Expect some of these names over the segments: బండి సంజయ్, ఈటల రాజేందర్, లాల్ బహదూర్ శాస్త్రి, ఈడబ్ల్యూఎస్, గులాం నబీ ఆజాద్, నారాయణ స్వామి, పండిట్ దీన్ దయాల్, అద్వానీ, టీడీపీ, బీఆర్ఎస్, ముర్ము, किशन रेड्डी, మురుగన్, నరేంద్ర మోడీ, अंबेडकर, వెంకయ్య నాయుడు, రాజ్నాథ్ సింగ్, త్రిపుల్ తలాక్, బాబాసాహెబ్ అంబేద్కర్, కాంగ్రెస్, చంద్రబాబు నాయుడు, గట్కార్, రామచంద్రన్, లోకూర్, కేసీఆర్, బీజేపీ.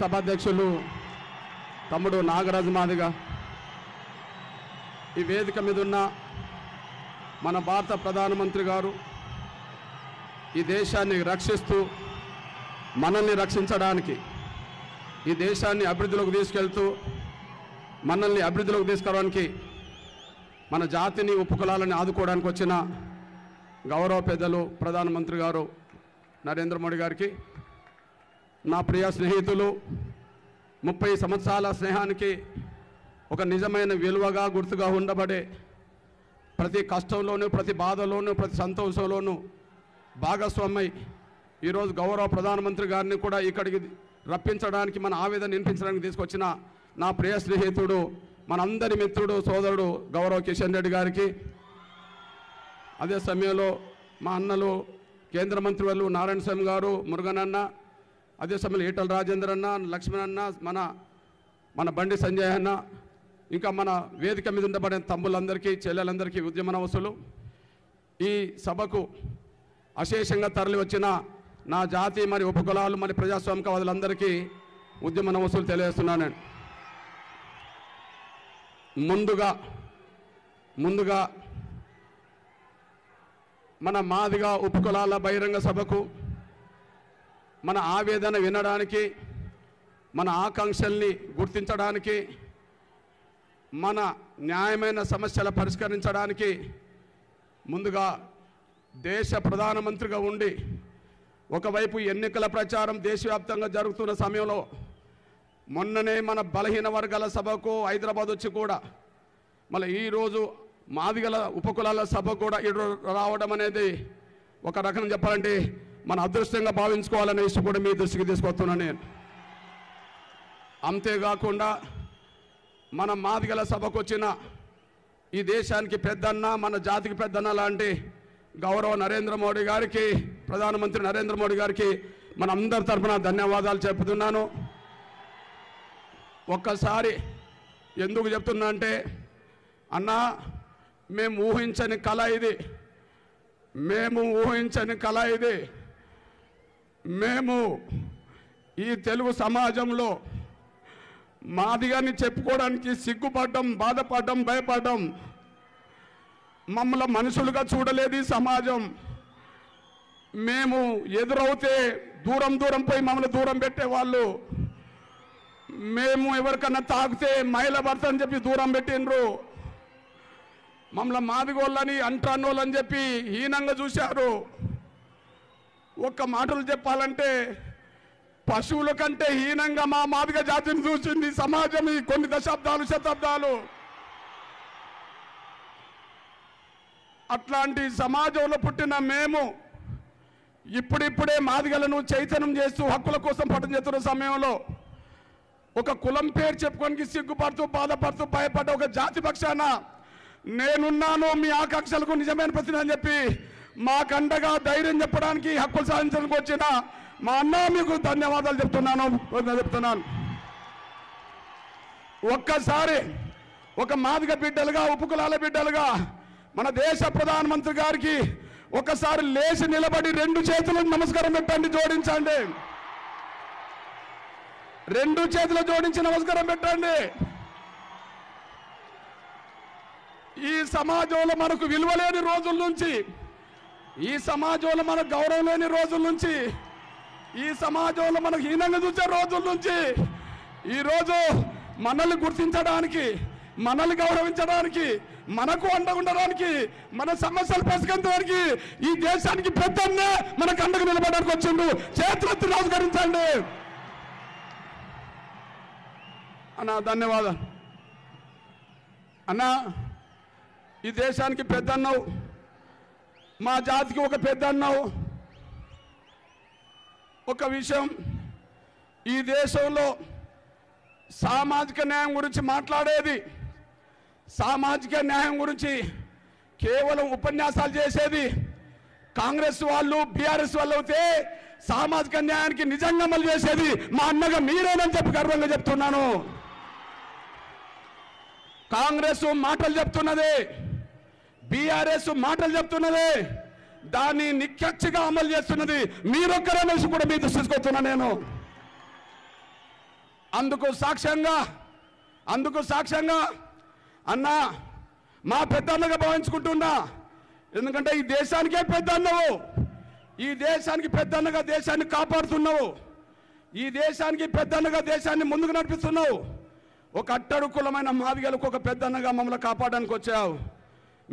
సభాధ్యక్షులు తమ్ముడు నాగరాజు మాదిగ ఈ వేదిక మీద ఉన్న మన భారత ప్రధానమంత్రి గారు ఈ దేశాన్ని రక్షిస్తూ మనల్ని రక్షించడానికి ఈ దేశాన్ని అభివృద్ధిలోకి తీసుకెళ్తూ మనల్ని అభివృద్ధిలోకి తీసుకురావడానికి మన జాతిని ఉపకులాలను ఆదుకోవడానికి వచ్చిన గౌరవ పెద్దలు ప్రధానమంత్రి గారు నరేంద్ర మోడీ గారికి నా ప్రియ స్నేహితులు 30 సంవత్సరాల స్నేహానికి ఒక నిజమైన విలువగా గుర్తుగా ఉండబడే ప్రతి కష్టంలోనూ ప్రతి బాధలోనూ ప్రతి సంతోషంలోనూ భాగస్వామై ఈ రోజు గౌరవ ప్రధానమంత్రి గారిని కూడా ఇక్కడికి రప్పించడానికి మన ఆవేదన వినిపించడానికి తీసుకొచ్చిన నా ప్రియ స్నేహితుడు మనందరి మిత్రుడు సోదరుడు గౌరవ కిషన్ రెడ్డి గారికి అదే సమయంలో మా అన్నలు కేంద్ర మంత్రివర్లు నారాయణ స్వామి గారు మురుగనన్న అదే సమయంలో ఈటల రాజేందర్ అన్న లక్ష్మణ్ అన్న మన మన బండి సంజయ్ అన్న ఇంకా మన వేదిక మీద ఉండబడిన తమ్ములందరికీ చెల్లెలందరికీ ఉద్యమనవసులు ఈ సభకు అశేషంగా తరలి వచ్చిన నా జాతి మరి ఉపకులాలు మరి ప్రజాస్వామికవాదులందరికీ ఉద్యమనవసులు తెలియజేస్తున్నాను. ముందుగా మన మాదిగ ఉపకులాల బహిరంగ సభకు మన ఆవేదన వినడానికి మన ఆకాంక్షల్ని గుర్తించడానికి మన న్యాయమైన సమస్యల పరిష్కరించడానికి ముందుగా దేశ ప్రధానమంత్రిగా ఉండి ఒకవైపు ఎన్నికల ప్రచారం దేశవ్యాప్తంగా జరుగుతున్న సమయంలో మొన్ననే మన బలహీన వర్గాల సభకు హైదరాబాద్ వచ్చి కూడా మళ్ళీ ఈరోజు మాదిగల ఉపకులాల సభ కూడా ఇటు రావడం అనేది ఒక రకంగా చెప్పాలంటే మన అదృష్టంగా భావించుకోవాలనే విషయం కూడా మీ దృష్టికి తీసుకొస్తున్నాను నేను. అంతేకాకుండా మన మాదిగల సభకు వచ్చిన ఈ దేశానికి పెద్దన్న మన జాతికి పెద్దన్న లాంటి గౌరవ నరేంద్ర మోడీ గారికి ప్రధానమంత్రి నరేంద్ర మోడీ గారికి మన అందరి తరఫున ధన్యవాదాలు చెబుతున్నాను. ఒక్కసారి ఎందుకు చెప్తున్నా అంటే అన్న మేము ఊహించని కళ ఇది, మేము ఈ తెలుగు సమాజంలో మాదిగాని చెప్పుకోవడానికి సిగ్గుపడ్డం, బాధపడ్డం, భయపడ్డం. మమ్మల్ని మనుషులుగా చూడలేదు సమాజం. మేము ఎదురవుతే దూరం పోయి మమ్మల్ని దూరం పెట్టేవాళ్ళు. మేము ఎవరికన్నా తాకితే మహిళ భర్త అని చెప్పి దూరం పెట్టిండ్రు. మమ్మల్ని మాదిగోళ్ళని అంటానోళ్ళని చెప్పి హీనంగా చూశారు. ఒక్క మాటలు చెప్పాలంటే పశువుల కంటే హీనంగా మా మాదిగ జాతిని చూసింది సమాజం ఈ కొన్ని శతాబ్దాలు. అట్లాంటి సమాజంలో పుట్టిన మేము ఇప్పుడిప్పుడే మాదిగలను చైతన్యం చేస్తూ హక్కుల కోసం పట్టం చేస్తున్న సమయంలో ఒక కులం పేరు చెప్పుకోనికి సిగ్గుపడుతూ బాధపడుతూ భయపడ్డ ఒక జాతి పక్షాన నేనున్నాను, మీ ఆకాంక్షలకు నిజమైన ప్రతిని అని చెప్పి మాకండగా ధైర్యం చెప్పడానికి హక్కులు సాధించడానికి వచ్చిన మా అన్న మీకు ధన్యవాదాలు చెప్తున్నాను. ఒక్కసారి ఒక మాదిగ బిడ్డలుగా ఉపకులాల బిడ్డలుగా మన దేశ ప్రధానమంత్రి గారికి ఒకసారి లేచి నిలబడి రెండు చేతులను నమస్కారం పెట్టండి, జోడించండి. రెండు చేతులు జోడించి నమస్కారం పెట్టండి. ఈ సమాజంలో మనకు విలువ లేని రోజుల నుంచి, ఈ సమాజంలో మనకు గౌరవం లేని రోజుల నుంచి, ఈ సమాజంలో మనకు హీనంగా చూసే రోజుల నుంచి ఈరోజు మనల్ని గుర్తించడానికి, మనల్ని గౌరవించడానికి, మనకు అండగా ఉండడానికి, మన సమస్యలు పరిష్కరించడానికి ఈ దేశానికి పెద్దన్నే మనకు అండగా నిలబడడానికి వచ్చిండు. చేతులెత్తి నమస్కరించండి అన్న. ధన్యవాదాలు అన్న. ఈ దేశానికి పెద్దన్నావు, మా జాతికి ఒక పెద్దన్నావు. ఒక విషయం, ఈ దేశంలో సామాజిక న్యాయం గురించి మాట్లాడేది, సామాజిక న్యాయం గురించి కేవలం ఉపన్యాసాలు చేసేది కాంగ్రెస్ వాళ్ళు, బీఆర్ఎస్ వాళ్ళు అయితే సామాజిక న్యాయానికి నిజంగా అమలు చేసేది మా అన్నగా మీరేనని చెప్పి గర్వంగా చెప్తున్నాను. కాంగ్రెస్ మాటలు చెప్తున్నదే, బీఆర్ఎస్ మాటలు చెప్తున్నదే, దాన్ని నిక్కచ్చిగా అమలు చేస్తున్నది మీరొక్కరనేసి కూడా మీ దృష్టికొస్తున్నా నేను. अंदुकु साक्ष्यंगा అన్న మా పెద్దన్నగా భావించుకుంటున్నా ఎందుకంటే ఈ దేశానికే పెద్దన్నవు ఈ దేశానికి పెద్దన్నగా దేశాన్ని కాపాడుతున్నావు ఈ దేశానికి పెద్దన్నగా దేశాన్ని ముందుకు నడిపిస్తున్నావు ఒక అట్టడుకులమైన మాదిగలకు ఒక పెద్దన్నగా మమ్మల్ని కాపాడడానికి వచ్చావు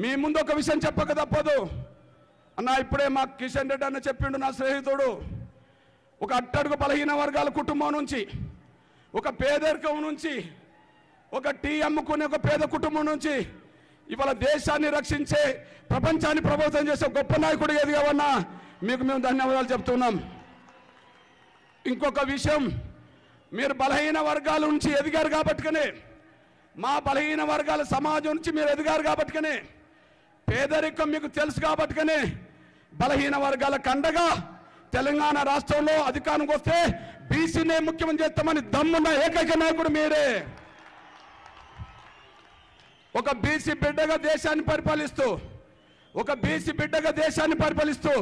మీ ముందు ఒక విషయం చెప్పక తప్పదు అన్న ఇప్పుడే మా కిషన్ రెడ్డి అన్న చెప్పిండు నా స్నేహితుడు ఒక అట్టడుకు బలహీన వర్గాల కుటుంబం నుంచి ఒక పేదరికం నుంచి ఒక టీ అమ్ముకునే ఒక పేద కుటుంబం నుంచి ఇవాళ దేశాన్ని రక్షించే ప్రపంచాన్ని ప్రభావితం చేసే గొప్ప నాయకుడు ఎదిగావన్నా మీకు మేము ధన్యవాదాలు చెప్తున్నాం ఇంకొక విషయం మీరు బలహీన వర్గాల నుంచి ఎదిగారు కాబట్టికనే మా బలహీన వర్గాల సమాజం నుంచి మీరు ఎదిగారు కాబట్టికనే పేదరికం మీకు తెలుసు కాబట్టికనే బలహీన వర్గాల కండగా తెలంగాణ రాష్ట్రంలో అధికారానికి వస్తే బీసీనే ముఖ్యమంత్రి చేస్తామని దమ్మున్న ఏకైక నాయకుడు మీరే ఒక బీసీ బిడ్డగా దేశాన్ని పరిపాలిస్తూ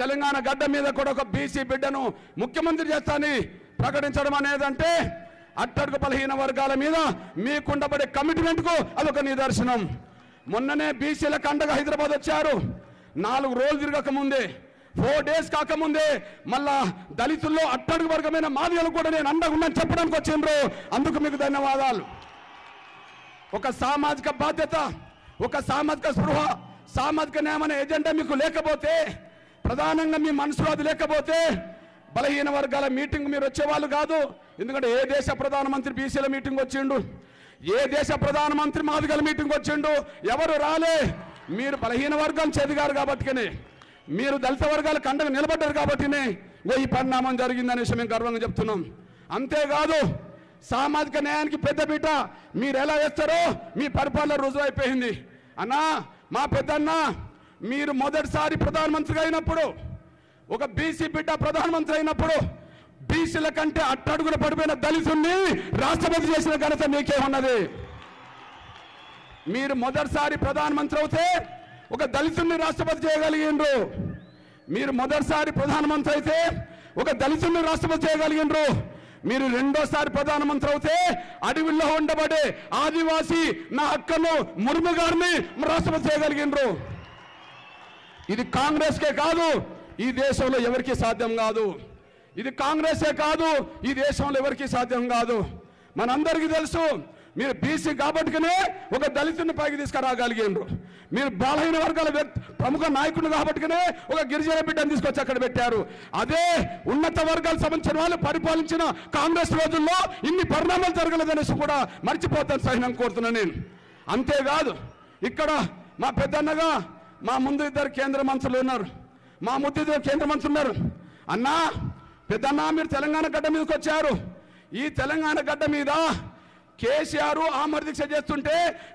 తెలంగాణ గడ్డ మీద కూడా ఒక బీసీ బిడ్డను ముఖ్యమంత్రి చేస్తానని ప్రకటించడం అనేదంటే అట్టడుగు బలహీన వర్గాల మీద మీకుండబడే కమిట్మెంట్కు అదొక నిదర్శనం మొన్ననే బీసీల కండగా హైదరాబాద్ వచ్చారు 4 రోజులు తిరగకముందే 4 days కాకముందే మళ్ళా దళితుల్లో అట్టడుగు వర్గమైన మాదిగలు కూడా నేను అండగా ఉన్నాను చెప్పడానికి వచ్చిండ్రు అందుకు మీకు ధన్యవాదాలు ఒక సామాజిక బాధ్యత ఒక సామాజిక స్పృహ సామాజిక న్యాయమైన ఎజెండా మీకు లేకపోతే ప్రధానంగా మీ మనసులో అది లేకపోతే బలహీన వర్గాల మీటింగ్ మీరు వచ్చేవాళ్ళు కాదు ఎందుకంటే ఏ దేశ ప్రధానమంత్రి బీసీల మీటింగ్ వచ్చిండు ఏ దేశ ప్రధానమంత్రి మాదిగల మీటింగ్ వచ్చిండు ఎవరు రాలే మీరు బలహీన వర్గం చెదిగారు కాబట్టినే మీరు దళిత వర్గాల కండగా నిలబడ్డారు కాబట్టినే ఈ పరిణామం జరిగిందనే విషయం మేము గర్వంగా చెప్తున్నాం అంతేకాదు సామాజిక న్యాయానికి పెద్దపీట మీరు ఎలా వేస్తారో మీ పరిపాలన రుజువైపోయింది అన్నా మా పెద్దన్న మీరు మొదటిసారి ప్రధానమంత్రిగా అయినప్పుడు ఒక బీసీ బిడ్డ ప్రధానమంత్రి అయినప్పుడు బీసీల కంటే అట్టడుగున పడిపోయిన దళితుల్ని రాష్ట్రపతి చేసిన ఘనత మీకేమన్నది మీరు మొదటిసారి ప్రధానమంత్రి అవుతే ఒక దళితుల్ని రాష్ట్రపతి చేయగలిగిండ్రు మీరు మొదటిసారి ప్రధానమంత్రి అయితే ఒక దళితుల్ని రాష్ట్రపతి చేయగలిగిండ్రు మీరు రెండోసారి ప్రధానమంత్రి అవుతే అడవిలో ఉండబడే ఆదివాసీ నా అక్కను ముర్ము గారిని రాష్ట్రపతి చేయగలిగినరు ఇది కాంగ్రెస్కే కాదు ఈ దేశంలో ఎవరికి సాధ్యం కాదు ఇది కాంగ్రెసే కాదు ఈ దేశంలో ఎవరికి సాధ్యం కాదు మనందరికీ తెలుసు మీరు బీసీ కాబట్టికనే ఒక దళితుని పైకి తీసుకురాగలిగినరు మీరు బలహీన వర్గాల ప్రముఖ నాయకుడు కాబట్టికనే ఒక గిరిజన బిడ్డను తీసుకొచ్చి అక్కడ పెట్టారు అదే ఉన్నత వర్గాలకు సంబంధించిన వాళ్ళు పరిపాలించిన కాంగ్రెస్ రోజుల్లో ఇన్ని పరిణామాలు జరగలేదనేసి కూడా మర్చిపోతాను సహనం కోరుతున్నాను నేను అంతేకాదు ఇక్కడ మా పెద్దన్నగా మా ముందు ఇద్దరు కేంద్ర మంత్రులు ఉన్నారు అన్నా పెద్దన్న మీరు తెలంగాణ గడ్డ మీదకి వచ్చారు ఈ తెలంగాణ గడ్డ మీద కేసీఆర్ ఆమర దీక్ష చేస్తుంటే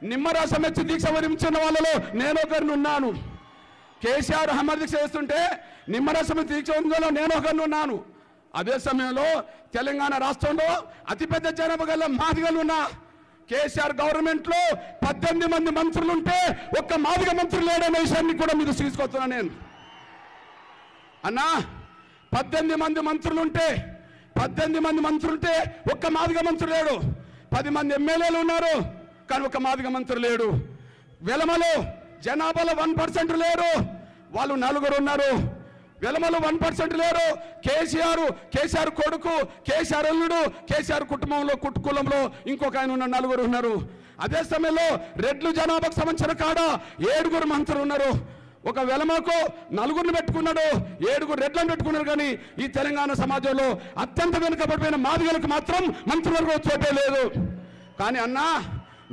నిమ్మరసం ఇచ్చి దీక్ష వరించిన వాళ్ళలో నేను ఒకరిని ఉన్నాను కేసీఆర్ ఆమర దీక్ష చేస్తుంటే నిమ్మరసం దీక్ష ఉందో నేను ఒకరిని ఉన్నాను అదే సమయంలో తెలంగాణ రాష్ట్రంలో అతిపెద్ద జనాభా గల మాదిగలు ఉన్నా కేసీఆర్ గవర్నమెంట్లో 18 మంది మంత్రులు ఉంటే ఒక్క మాదిగ మంత్రులు లేడనే విషయాన్ని కూడా మీకు తీసుకొస్తున్నాను నేను అన్నా 18 మంది మంత్రులు ఉంటే 18 మంది మంత్రులు ఉంటే ఒక్క మాదిగ మంత్రులు లేడు 10 మంది ఎమ్మెల్యేలు ఉన్నారు కానీ ఒక మాదిగ మంత్రి లేడు వెలమలో జనాభాలో 1% లేరు వాళ్ళు 4 ఉన్నారు వెలమలో 1% లేరు కేసీఆర్ కొడుకు కేసీఆర్ అల్లుడు కేసీఆర్ కుటుంబంలో కుటుంబంలో ఇంకొక ఆయన ఉన్న 4 ఉన్నారు అదే సమయంలో రెడ్లు జనాభాకు సంబంధించిన కాడ 7 మంత్రులు ఉన్నారు ఒక వెలమకు 4 పెట్టుకున్నాడు 7 రెడ్లను పెట్టుకున్నారు కానీ ఈ తెలంగాణ సమాజంలో అత్యంత వెనుకబడిపోయిన మాదిగలకు మాత్రం మంత్రివర్గం చోటే లేదు కానీ అన్నా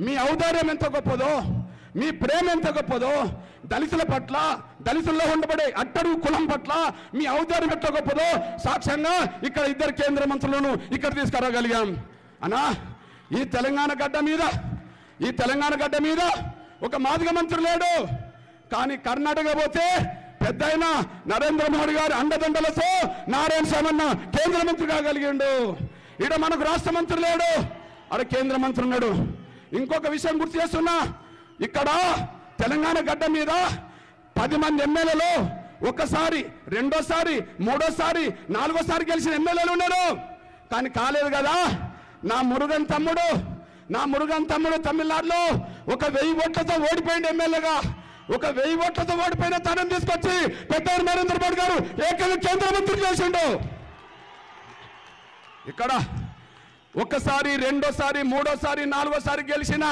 మీ ఔదార్యం ఎంత గొప్పదో మీ ప్రేమ ఎంత గొప్పదో దళితుల పట్ల దళితుల్లో ఉండబడే అట్టడు కులం పట్ల మీ ఔదార్యం ఎంత గొప్పదో సాక్ష్యంగా ఇక్కడ ఇద్దరు కేంద్ర మంత్రులను ఇక్కడ తీసుకురాగలిగాం అన్నా ఈ తెలంగాణ గడ్డ మీద ఒక మాదిగ మంత్రి లేడు కానీ కర్ణాటక పోతే పెద్ద ఆయన నరేంద్ర మోడీ గారి అండదండలతో నారాయణ సామన్న కేంద్ర మంత్రి కాగలిగిండు ఈడ మనకు రాష్ట్ర మంత్రి లేడు అక్కడ కేంద్ర మంత్రి ఉన్నాడు ఇంకొక విషయం గుర్తు చేస్తున్నా ఇక్కడ తెలంగాణ గడ్డ మీద 10 మంది ఎమ్మెల్యేలు ఒకసారి రెండోసారి మూడోసారి నాలుగోసారి గెలిచిన ఎమ్మెల్యేలు ఉన్నారు కానీ కాలేదు కదా నా మురుగన్ తమ్ముడు తమిళనాడులో 1000 ఓట్లతో ఓడిపోయిన ఎమ్మెల్యేగా 1000 ఓట్లతో ఓడిపోయిన తనని తీసుకొచ్చి పెద్దవారు నరేంద్ర మోడీ గారు ఏకంగా కేంద్ర మంత్రి చేసిండు. ఇక్కడ ఒకసారి రెండోసారి మూడోసారి నాలుగోసారి గెలిచిన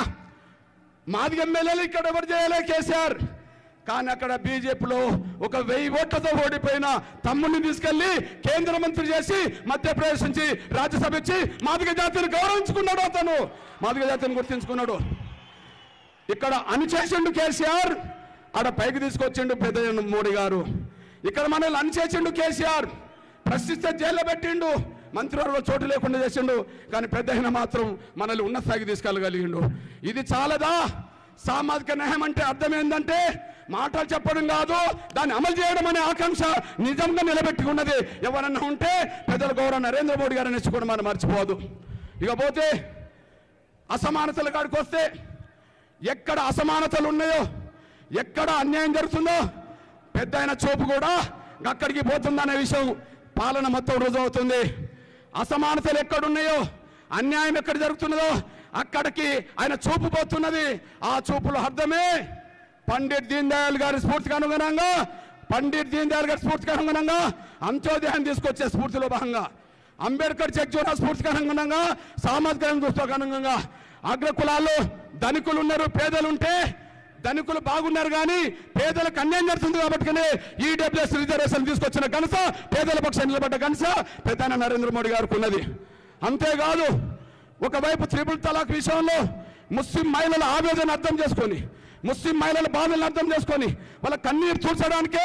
మాది ఎమ్మెల్యేలు ఇక్కడ ఎవరు చేయలే కేసీఆర్. కానీ అక్కడ బీజేపీలో 1000 ఓట్లతో ఓడిపోయిన తమ్ముడిని తీసుకెళ్లి కేంద్ర మంత్రి చేసి మధ్యప్రదేశ్ నుంచి రాజ్యసభ ఇచ్చి మాదిగ జాతిని గౌరవించుకున్నాడు. అతను మాదిగ జాతిని గుర్తించుకున్నాడు. ఇక్కడ అణిచేసిండు కేసీఆర్, ఆడ పైకి తీసుకొచ్చిండు పెద్ద మోడీ గారు. ఇక్కడ మనల్ని అణిచేసిండు కేసీఆర్, ప్రశ్నిస్తే జైల్లో పెట్టిండు, మంత్రివర్గంలో చోటు లేకుండా చేసిండు. కానీ పెద్దయిన మాత్రం మనల్ని ఉన్న స్థాయికి తీసుకెళ్ళగలిగిండు. ఇది చాలదా? సామాజిక న్యాయం అంటే అర్థం ఏంటంటే మాటలు చెప్పడం కాదు, దాన్ని అమలు చేయడం అనే ఆకాంక్ష నిజంగా నిలబెట్టుకున్నది. ఎవరన్నా ఉంటే పెద్దల గౌరవ నరేంద్ర మోడీ గారు నేర్చుకోవడం మనం మర్చిపోదు. ఇకపోతే అసమానతల కాడికి వస్తే, ఎక్కడ అసమానతలు ఉన్నాయో, ఎక్కడ అన్యాయం జరుగుతుందో పెద్ద అయిన చూపు కూడా అక్కడికి పోతుందనే విషయం పాలన మొత్తం రుజువు అవుతుంది. అసమానతలు ఎక్కడున్నాయో, అన్యాయం ఎక్కడ జరుగుతున్నదో అక్కడికి ఆయన చూపు పోతున్నది. ఆ చూపులో అర్థమే పండిట్ దీన్ దయాల్ గారి స్ఫూర్తికి అనుగుణంగా, అంత్యోదయాన్ని తీసుకొచ్చే స్ఫూర్తిలో భాగంగా, అంబేద్కర్ జగ్జోరా స్ఫూర్తికి అనుగుణంగా, సామాజిక దృష్టికి అనుగుణంగా అగ్రకులాల్లో ధనికులు ఉన్నారు, పేదలు ఉంటే ధనికులు బాగున్నారు కానీ పేదలకు అన్యాయం జరుగుతుంది కాబట్టి ఈడబ్ల్యూఎస్ రిజర్వేషన్ తీసుకొచ్చిన కనస, పేదల పక్షాన్ని నిలబడ్డ కనస ప్రధాని నరేంద్ర మోడీ గారికి ఉన్నది. అంతేకాదు, ఒకవైపు త్రిపుల్ తలాక్ విషయంలో ముస్లిం మహిళల ఆవేదన అర్థం చేసుకొని, ముస్లిం మహిళల బాధలను అర్థం చేసుకొని వాళ్ళ కన్నీరు చూర్చడానికే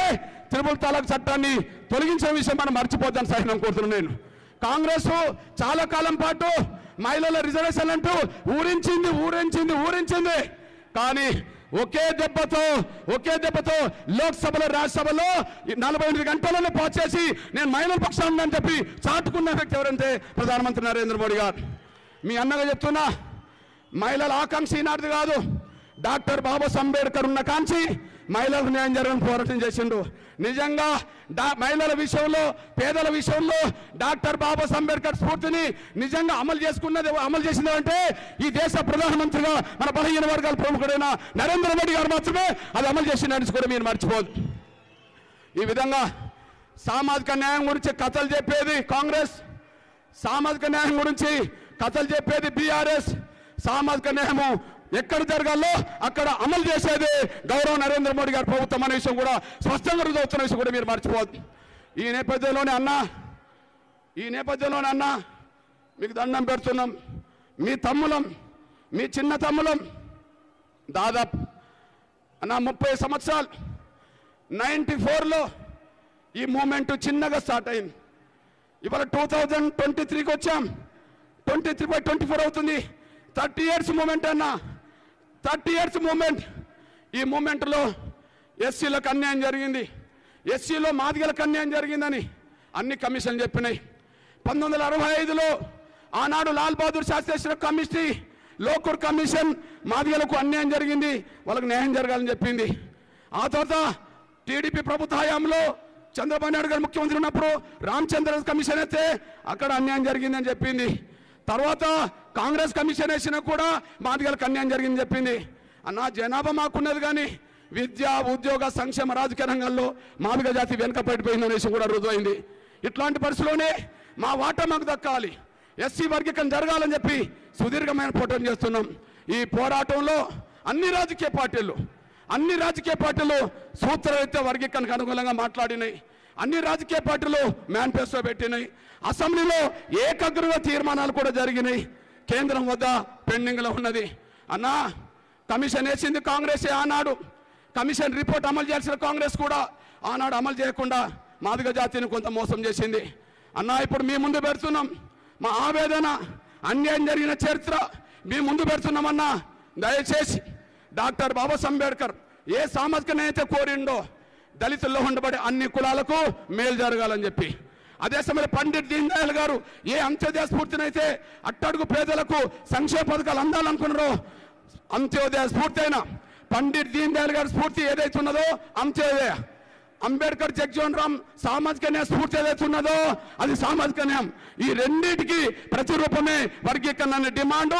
త్రిపుల్ తలాక్ చట్టాన్ని తొలగించిన విషయం మనం మర్చిపోద్దాం సహనం కోరుతున్నాను. నేను కాంగ్రెస్ చాలా కాలం పాటు మహిళల రిజర్వేషన్ అంటూ ఊరించింది. కానీ ఒకే దెబ్బతో లోక్సభలో రాజ్యసభలో 48 గంటలను పాస్ చేసి నేను మహిళల పక్షాన్ని ఉందని చెప్పి చాటుకున్న వ్యక్తి ఎవరంటే ప్రధానమంత్రి నరేంద్ర మోడీ గారు. మీ అన్నగా చెప్తున్నా, మహిళల ఆకాంక్ష ఈనాటిది కాదు. డాక్టర్ బాబాసాహెబ్ అంబేద్కర్ ఉన్న కాంచి మహిళలకు న్యాయం జరగని పోరాటం చేసిండు. నిజంగా మహిళల విషయంలో, పేదల విషయంలో డాక్టర్ బాబాసాహెబ్ అంబేద్కర్ స్ఫూర్తిని నిజంగా అమలు చేసింది అంటే ఈ దేశ ప్రధానమంత్రిగా మన బలహీన వర్గాల ప్రముఖుడైన నరేంద్ర మోడీ గారు మాత్రమే అది అమలు చేసిందని కూడా మీరు మర్చిపోదు. ఈ విధంగా సామాజిక న్యాయం గురించి కథలు చెప్పేది కాంగ్రెస్, సామాజిక న్యాయం గురించి కథలు చెప్పేది బీఆర్ఎస్, సామాజిక న్యాయము ఎక్కడ జరగాలో అక్కడ అమలు చేసేది గౌరవ నరేంద్ర మోడీ గారి ప్రభుత్వం అనే విషయం కూడా స్పష్టంగా రుజువుతున్న విషయం కూడా మీరు మర్చిపోవద్దు. ఈ నేపథ్యంలోనే అన్న మీకు దండం పెడుతున్నాం. మీ తమ్ములం, మీ చిన్న తమ్ములం, దాదాపు అన్న 30 సంవత్సరాలు 94లో ఈ మూమెంట్ చిన్నగా స్టార్ట్ అయింది. ఇవాళ 2023కి వచ్చాం. 23/24 అవుతుంది. 30 years మూమెంట్ అన్న, 30 years మూమెంట్. ఈ మూమెంట్లో ఎస్సీలకు అన్యాయం జరిగింది, ఎస్సీలో మాదిగలకు అన్యాయం జరిగిందని అన్ని కమిషన్లు చెప్పినాయి. 1965లో ఆనాడు లాల్ బహదూర్ శాస్త్రి చేసిన కమిటీ, లోకూర్ కమిషన్ మాదిగలకు అన్యాయం జరిగింది, వాళ్ళకు న్యాయం జరగాలని చెప్పింది. ఆ తర్వాత టీడీపీ ప్రభుత్వ హయాంలో చంద్రబాబు నాయుడు గారు ముఖ్యమంత్రి ఉన్నప్పుడు రామచంద్రన్ కమిషన్ అయితే అక్కడ అన్యాయం జరిగిందని చెప్పింది. తర్వాత కాంగ్రెస్ కమిషన్ వేసినా కూడా మాదిగలకు అన్యాయం జరిగిందని చెప్పింది. అన్న, జనాభా మాకున్నది కానీ విద్య, ఉద్యోగ, సంక్షేమ, రాజకీయ రంగాల్లో మాదిగ జాతి వెనుకబడిపోయిందనే విషయం కూడా రుజువైంది. ఇట్లాంటి పరిస్థితుల్లోనే మా వాటా మాకు దక్కాలి, ఎస్సీ వర్గీకరణ జరగాలని చెప్పి సుదీర్ఘమైన పోరాటం చేస్తున్నాం. ఈ పోరాటంలో అన్ని రాజకీయ పార్టీలు సూత్రరీత్యా వర్గీకరణకు అనుకూలంగా మాట్లాడినాయి, అన్ని రాజకీయ పార్టీలు మేనిఫెస్టో పెట్టినాయి, అసెంబ్లీలో ఏకాగ్రంగా తీర్మానాలు కూడా జరిగినాయి. కేంద్రం వద్ద పెండింగ్లో ఉన్నది. అన్న, కమిషన్ వేసింది కాంగ్రెసే ఆనాడు, కమిషన్ రిపోర్ట్ అమలు చేయాల్సిన కాంగ్రెస్ కూడా ఆనాడు అమలు చేయకుండా మాదిగ జాతిని కొంత మోసం చేసింది. అన్న, ఇప్పుడు మీ ముందు పెడుతున్నాం మా ఆవేదన, అన్యాయం జరిగిన చరిత్ర మీ ముందు పెడుతున్నామన్నా. దయచేసి డాక్టర్ బాబాసాహెబ్ అంబేద్కర్ ఏ సామాజిక నేత కోరిండో దళితుల్లో ఉండబడే అన్ని కులాలకు మేలు జరగాలని చెప్పి, అదే సమయంలో పండిట్ దీన్ దయాల్ గారు ఏ అంత్యోదయ స్ఫూర్తినైతే అట్టడుగు పేదలకు సంక్షేమ పథకాలు అందాలనుకున్నారో అంత్యోదయ స్ఫూర్తి అయినా పండిట్ దీన్ దయాల్ గారి స్ఫూర్తి ఏదైతే ఉన్నదో అంత్యోదయ अंबेडकर जगजीवनराम सामाजिकन्याय स्फूर्ति अभी सामाजिक न्याय रेट की प्रतिरूपमे वर्गीकरण डिमांड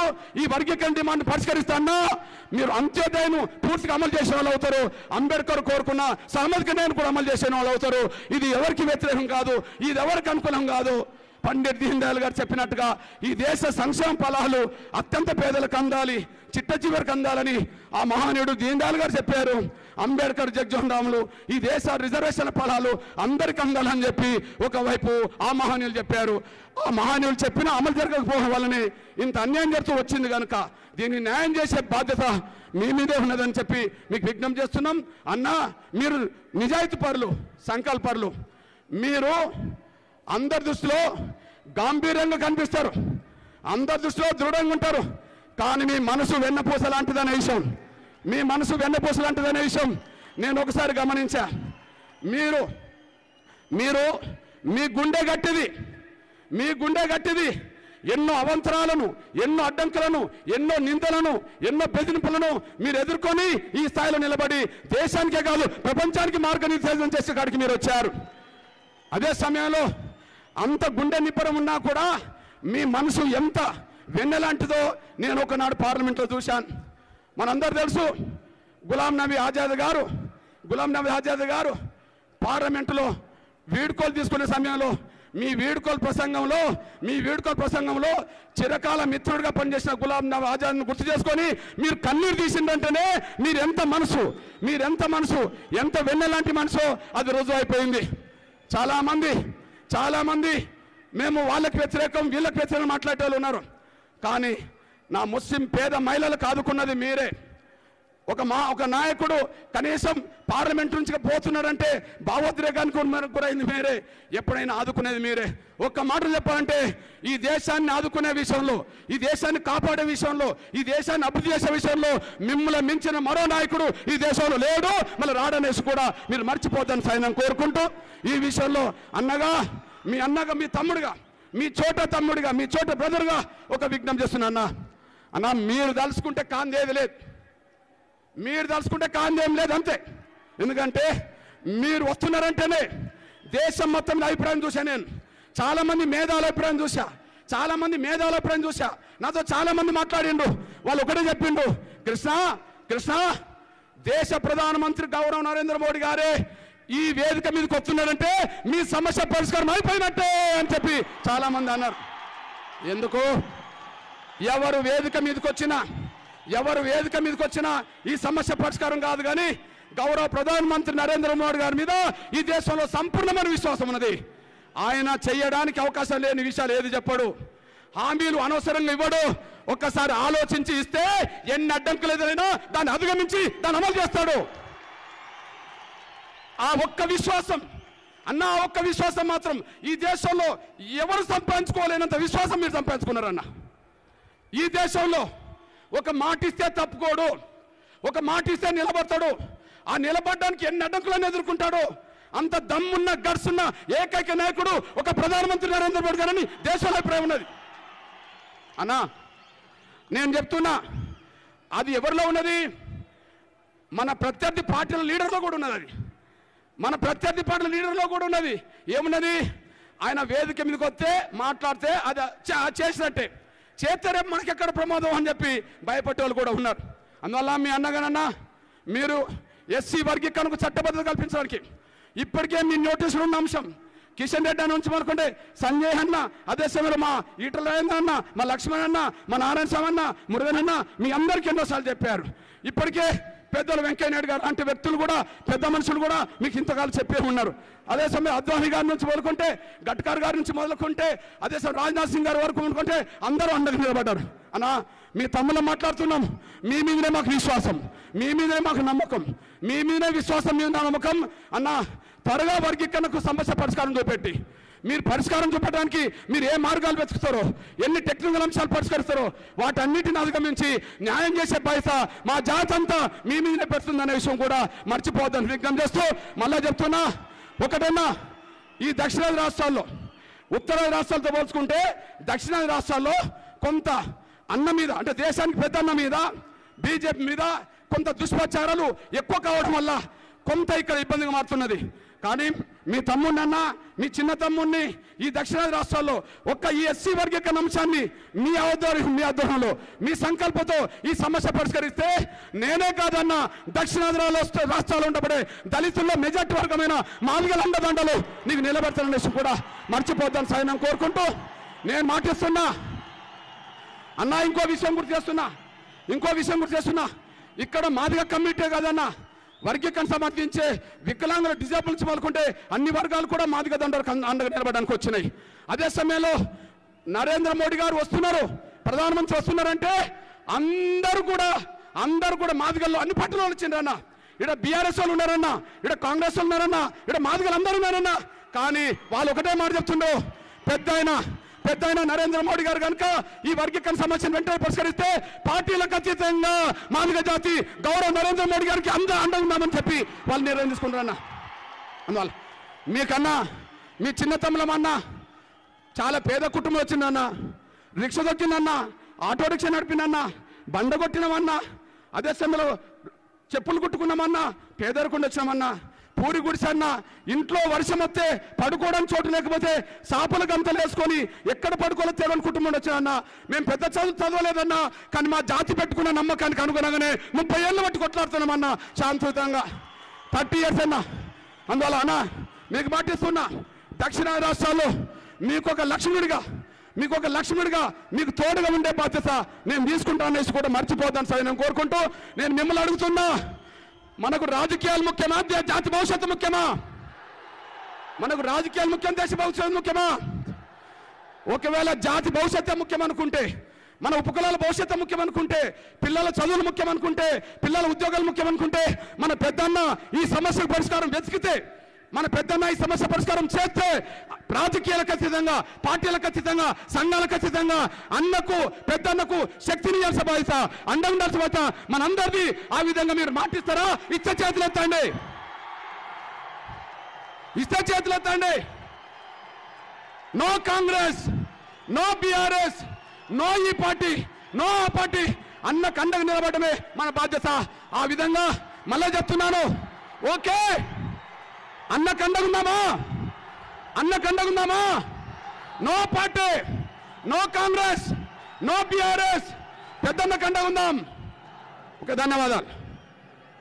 वर्गीकरण डिमांड परिष्करिस्ताना अंत्योदय पूर्ति अमल वाले अंबेडकर को सामाजिक न्याय अमल वाले इधर एवरी व्यतिरेकम का अनुकूल का पंडित दीन दयाल गारु देश संक्षेम फलालु अत्यंत पेदलकु अंदाली चिट्ट चिवरिकि अंदालनि आ महानीयुडु दीन दयाल गारु चेप्पारु। अंबेडकर जगजीवन रामुलु ई देश रिजर्वेषन्ल फलालु अंदरिकि अंदाలని चेप्पि ओक वैपु आ महानीयुलु चेप्पारु। आ महानीयुलु चेप्पिन अमलु जरगकपोवడం వల్లనే ఇంత అన్యాయం జరుగుతూ వచ్చింది గనుక దీన్ని న్యాయం చేసే బాధ్యత మీ మీదే ఉన్నదని చెప్పి మీకు విజ్ఞప్తి చేస్తున్నాం అన్న। మీరు నిజాయితీపరులు సంకల్పరులు మీరు अंदर दृष्टि गांभीर कंदर दृष्टि दृढ़ उ मन वेन्नपूस लाटदने विषय मन वेन्नपूस लाटदने विषय नैनोकसारी गमनिंचा गुंडे गट्टिदी ఎన్నో అవంతరాలను ఎన్నో అడ్డంకులను ఎన్నో నిందలను ఎన్నో బెదిరింపులను మీరు ఎదుర్కొని ఈ స్థాయిలో నిలబడి దేశానికే కాదు ప్రపంచానికి మార్గనిర్దేశం చేసే కాడికి మీరు వచ్చారు। అదే సమయంలో అంత గుండె నిప్పరం ఉన్నా కూడా మీ మనసు ఎంత వెన్నెలాంటిదో నేను ఒకనాడు పార్లమెంట్లో చూశాను। మనందరూ తెలుసు గులాం నబీ ఆజాద్ గారు పార్లమెంట్లో వీడ్కోలు తీసుకునే సమయంలో మీ వీడ్కోలు ప్రసంగంలో చిరకాల మిత్రుడిగా పనిచేసిన గులాం నబీ ఆజాద్ను గుర్తు చేసుకొని మీరు కన్నీరు తీసిందంటేనే మీరెంత మనసు ఎంత వెన్నెలాంటి మనసు అది రుజువు అయిపోయింది। చాలా మంది మేము వాళ్ళకి వ్యతిరేకం వీళ్ళకి వ్యతిరేకం మాట్లాడేవాళ్ళు ఉన్నారు కానీ నా ముస్లిం పేద మహిళలు కాదుకున్నది మీరే। ఒక నాయకుడు కనీసం పార్లమెంట్ నుంచి పోతున్నారంటే భావోద్రేకానికి గురైంది మీరే, ఎప్పుడైనా ఆదుకునేది మీరే। ఒక్క మాట చెప్పాలంటే ఈ దేశాన్ని ఆదుకునే విషయంలో ఈ దేశాన్ని కాపాడే విషయంలో ఈ దేశాన్ని అభివృద్ధి చేసే విషయంలో మిమ్మల్ని మించిన మరో నాయకుడు ఈ దేశంలో లేడు మళ్ళీ రాడనేసి కూడా మీరు మర్చిపోద్దని సైన్యం కోరుకుంటూ ఈ విషయంలో అన్నగా మీ తమ్ముడుగా మీ చోట బ్రదర్గా ఒక విజ్ఞప్తి చేస్తున్నాను అన్న। మీరు దలుచుకుంటే కాందేది లేదు, మీరు దలుచుకుంటే కాందేం లేదు అంతే। ఎందుకంటే మీరు వస్తున్నారంటేనే దేశం మొత్తం మీద అభిప్రాయం చూసా, నేను చాలా మంది మేధావుల అభిప్రాయం చూసా। నాతో చాలా మంది మాట్లాడిండు, వాళ్ళు ఒకటే చెప్పిండు, కృష్ణ దేశ ప్రధానమంత్రి గౌరవ నరేంద్ర మోడీ గారే ఈ వేదిక మీదకి వస్తున్నారంటే మీ సమస్య పరిష్కారం అయిపోయినట్టే అని చెప్పి చాలా మంది అన్నారు। ఎందుకు ఎవరు వేదిక మీదకి వచ్చినా ఈ సమస్య పరిష్కారం కాదు, కానీ గౌరవ ప్రధానమంత్రి నరేంద్ర మోడీ గారి మీద ఈ దేశంలో సంపూర్ణమైన విశ్వాసం ఉన్నది। ఆయన చేయడానికి అవకాశం లేని విషయాలు ఏది చెప్పడు, హామీలు అనవసరంగా ఇవ్వడు, ఒక్కసారి ఆలోచించి ఇస్తే ఎన్ని అడ్డంకులు ఎదురైనా దాన్ని అధిగమించి దాన్ని అమలు చేస్తాడు। ఆ ఒక్క విశ్వాసం మాత్రం ఈ దేశంలో ఎవరు సంపాదించుకోలేనంత విశ్వాసం మీరు సంపాదించుకున్నారన్న। ఈ దేశంలో ఒక మాటిస్తే తప్పుకోడు, ఒక మాటిస్తే నిలబడతాడు, ఆ నిలబడడానికి ఎన్ని అడ్డంకులను ఎదుర్కొంటాడు। అంత దమ్మున్న గర్సున్న ఏకైక నాయకుడు ఒక ప్రధానమంత్రి నరేంద్ర మోడీ గారని దేశంలో అభిప్రాయం ఉన్నది అన్నా। నేను చెప్తున్నా అది ఎవరిలో ఉన్నది, మన ప్రత్యర్థి పార్టీల లీడర్లో కూడా ఉన్నది, ఏమున్నది, ఆయన వేదిక మీదకి వస్తే మాట్లాడితే అది చేసినట్టే, చేస్తే రేపు మనకి ఎక్కడ ప్రమాదం అని చెప్పి భయపడేవాళ్ళు కూడా ఉన్నారు। అందువల్ల మీ అన్నగానన్నా మీరు ఎస్సీ వర్గీకరణకు చట్టబద్ధత కల్పించడానికి ఇప్పటికే మీ నోటీసులు ఉన్న అంశం కిషన్ రెడ్డి అన్న నుంచి అనుకుంటే సంజయ్ అన్న, అదే సమయంలో మా ఈటల రాజేంద్ర అన్న, మా లక్ష్మణ్ అన్న, మా నారాయణ స్వామి అన్న, మురుగన్ అన్న మీ అందరికీ ఎన్నోసార్లు చెప్పారు। ఇప్పటికే పెద్దలు వెంకయ్య నాయుడు గారు అంటే వ్యక్తులు కూడా పెద్ద మనుషులు కూడా మీకు ఇంతకాలం చెప్పే ఉన్నారు। అదే సమయం అద్వానీ గారి నుంచి మొదలుకుంటే గట్కార్ గారి నుంచి మొదలుకుంటే అదే సమయం రాజ్నాథ్ సింగ్ గారి వరకు అనుకుంటే అందరూ అండగా నిలబడ్డారు అన్న। మీ తమ్ముళ్ళం మాట్లాడుతున్నాం, మీ మీదనే మాకు విశ్వాసం, మీ మీదనే మాకు నమ్మకం, మీ మీదనే విశ్వాసం, మీద నమ్మకం అన్న। త్వరగా వర్గీకరణకు సమస్య పరిష్కారం చూపెట్టి మీరు పరిష్కారం చూపడానికి మీరు ఏ మార్గాలు వెతుకుతారో, ఎన్ని టెక్నికల్ అంశాలు పరిష్కరిస్తారో వాటన్నిటిని అధిగమించి న్యాయం చేసే బాధ్యత మా జాతి అంతా మీ మీదనే పెడుతుందనే విషయం కూడా మర్చిపోవద్దని విజ్ఞప్తి చేస్తూ మళ్ళీ చెప్తున్నా, ఒకటన్నా ఈ దక్షిణాది రాష్ట్రాల్లో ఉత్తరాది రాష్ట్రాలతో పోల్చుకుంటే దక్షిణాది రాష్ట్రాల్లో కొంత అన్న మీద అంటే దేశానికి పెద్ద అన్న మీద బీజేపీ మీద కొంత దుష్ప్రచారాలు ఎక్కువ కావడం వల్ల కొంత ఇక్కడ ఇబ్బందిగా మారుతున్నది। కానీ మీ తమ్మునన్న మీ చిన్న తమ్ముని ఈ దక్షిణాది రాష్ట్రాల్లో ఒక్క ఈ ఎస్సీ వర్గీకరణ అంశాన్ని మీ ఆధ్వర్యంలో మీ సంకల్పంతో ఈ సమస్య పరిష్కరిస్తే నేనే కాదన్న దక్షిణాది రాష్ట్రాల్లో ఉండబడే దళితుల్లో మెజార్టీ వర్గమైన మాదిగల అండదండలు నీకు నిలబెడతానని కూడా మర్చిపోద్దని సైనం కోరుకుంటూ నేను మాటిస్తున్నా అన్న. ఇంకో విషయం గుర్తు చేస్తున్నా ఇక్కడ మాదిగ కమ్యూనిటీ కాదన్న వర్గీకరణ సమర్థించే వికలాంగుల డిజేబుల్స్ పాల్గొంటే అన్ని వర్గాలు కూడా మాదిగ దండలకు అండగా నిలబడడానికి వచ్చినాయి. అదే సమయంలో నరేంద్ర మోడీ గారు వస్తున్నారు, ప్రధానమంత్రి వస్తున్నారంటే అందరూ కూడా మాదిగల్లో అన్ని పట్టణాలు వచ్చిండ్రన్న. ఇక్కడ బీఆర్ఎస్ వాళ్ళు ఉన్నారన్నా, ఇక్కడ కాంగ్రెస్ వాళ్ళు ఉన్నారన్నా, ఇక్కడ మాదిగలు అందరూ ఉన్నారన్నా, కానీ వాళ్ళు ఒకటే మాట చెప్తుండ్రు, పెద్ద ఆయన నరేంద్ర మోడీ గారు కనుక ఈ వర్గీకరణ సమస్యను వెంటనే పరిష్కరిస్తే పార్టీలకు ఖచ్చితంగా మాదిగ జాతి గౌరవ నరేంద్ర మోడీ గారికి అందరూ అండగా ఉన్నామని చెప్పి వాళ్ళు నిర్ణయం తీసుకుంటారన్న. అందువల్ల మీకన్నా మీ చిన్న తమ్ములమన్న చాలా పేద కుటుంబం వచ్చిందన్న, రిక్షా దొక్కిందన్న, ఆటో రిక్షా నడిపినన్న, బండ కొట్టినమన్నా, అదే సమయంలో చెప్పులు కుట్టుకున్నామన్నా, పేదరికుండా వచ్చినామన్నా, పూరి గుడిసన్న, ఇంట్లో వర్షం వస్తే పడుకోవడానికి చోటు లేకపోతే సాపల గంతలు వేసుకొని ఎక్కడ పడుకోలేదు తెలియని కుటుంబం వచ్చానన్న. మేము పెద్ద చదవలేదన్నా, కానీ మా జాతి పెట్టుకున్న నమ్మకానికి అనుగుణంగానే 30 ఏళ్ళు బట్టి కొట్లాడుతున్నామన్న శాంతియుతంగా, 30 ఇయర్స్ అన్న. అందువల్ల అన్న మీకు మాటిస్తున్నా, దక్షిణాది రాష్ట్రాల్లో మీకు ఒక లక్ష్మణుడిగా మీకు తోడుగా ఉండే బాధ్యత నేను తీసుకుంటాననేసి కూడా మర్చిపోతాను సార్ నేను కోరుకుంటూ నేను మిమ్మల్ని అడుగుతున్నా, మనకు రాజకీయాలు ముఖ్యమా జాతి భవిష్యత్తు ముఖ్యమా? మనకు రాజకీయాలు ముఖ్యం, దేశ భవిష్యత్తు ముఖ్యమా? ఒకవేళ జాతి భవిష్యత్తే ముఖ్యం అనుకుంటే, మన ఉపకులాల భవిష్యత్తు ముఖ్యం అనుకుంటే, పిల్లల చదువులు ముఖ్యం అనుకుంటే, పిల్లల ఉద్యోగాలు ముఖ్యం అనుకుంటే, మన పెద్దన్న ఈ సమస్యకు పరిష్కారం వెతికితే, మన పెద్దన్న ఈ సమస్య పరిష్కారం చేస్తే రాజకీయాలకు అతీతంగా, పార్టీలకు అతీతంగా, సంఘాలకు అతీతంగా అన్నకు పెద్దన్నకు శక్తిని ఇవ్వాల్సిన బాధ్యత, అండగా ఉండాల్సిన బాధ్యత మనందరిది. ఆ విధంగా మీరు మాటిస్తారా? ఇచ్చే చేతులు ఎత్తండి. No కాంగ్రెస్, no బీఆర్ఎస్, no ఈ పార్టీ, నో ఆ పార్టీ, అన్నకు అండగా నిలబడమే మన బాధ్యత. ఆ విధంగా మళ్ళీ చెప్తున్నాను, ఓకే అన్న కండగుందామా? No party, no కాంగ్రెస్, no బీఆర్ఎస్, పెద్దన్న కండగుందాం. ఓకే, ధన్యవాదాలు.